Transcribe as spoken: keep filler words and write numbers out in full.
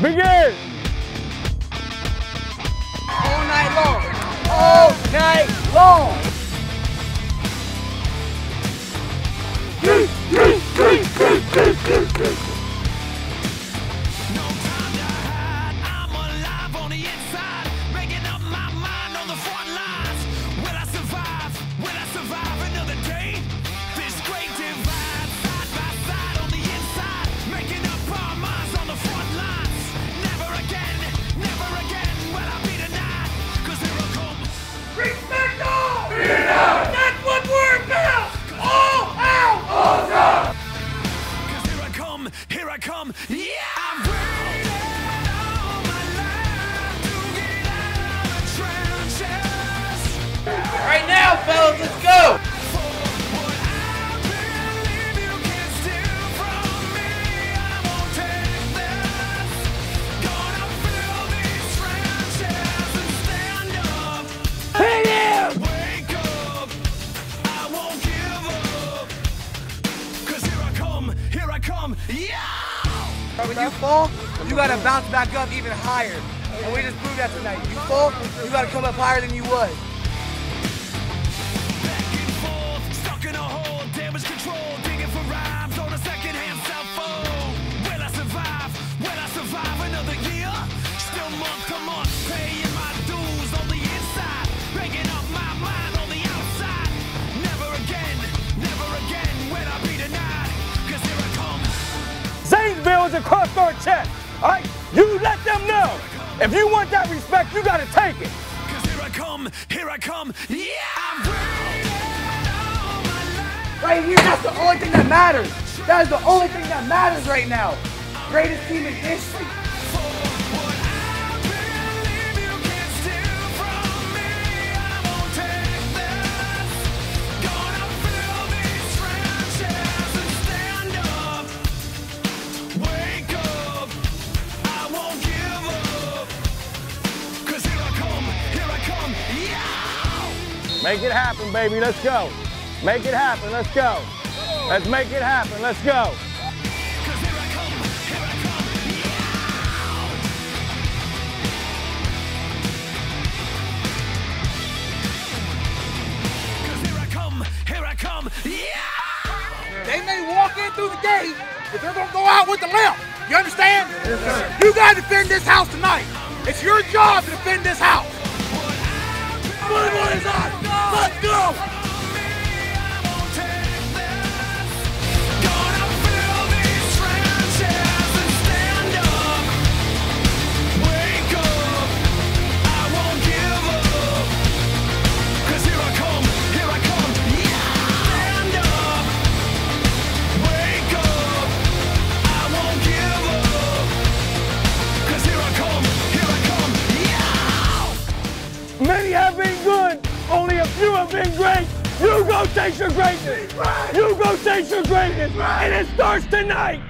Begin! All night long. All night long. No time to hide. I'm alive on the inside. Making up my mind on the front lines. Will I survive? Will I survive another day? This great divide, side by side on the inside. Making up our minds on the front lines. Never again, never again will I be denied. Cause there will come respect all! Freedom! That's what we're about! All out! All time! Cause here I come, here I come, yeah! Right now, fellas, let's go! When you fall, you gotta bounce back up even higher. And we just proved that tonight. You fall, you gotta come up higher than you was. Across our chest, all right? You let them know. If you want that respect, you gotta take it. Cause here I come, here I come, yeah! I'm right here, that's the only thing that matters. That is the only thing that matters right now. Greatest team in history. Make it happen, baby, let's go. Make it happen, let's go. Let's make it happen, let's go. Cause here I come, here I come, yeah! They may walk in through the gate, but they're gonna go out with the left. You understand? Yes, sir. You gotta defend this house tonight. It's your job to defend this house. Let's go! Let's go! Been great, you go chase your greatness. You go chase your greatness, and it starts tonight.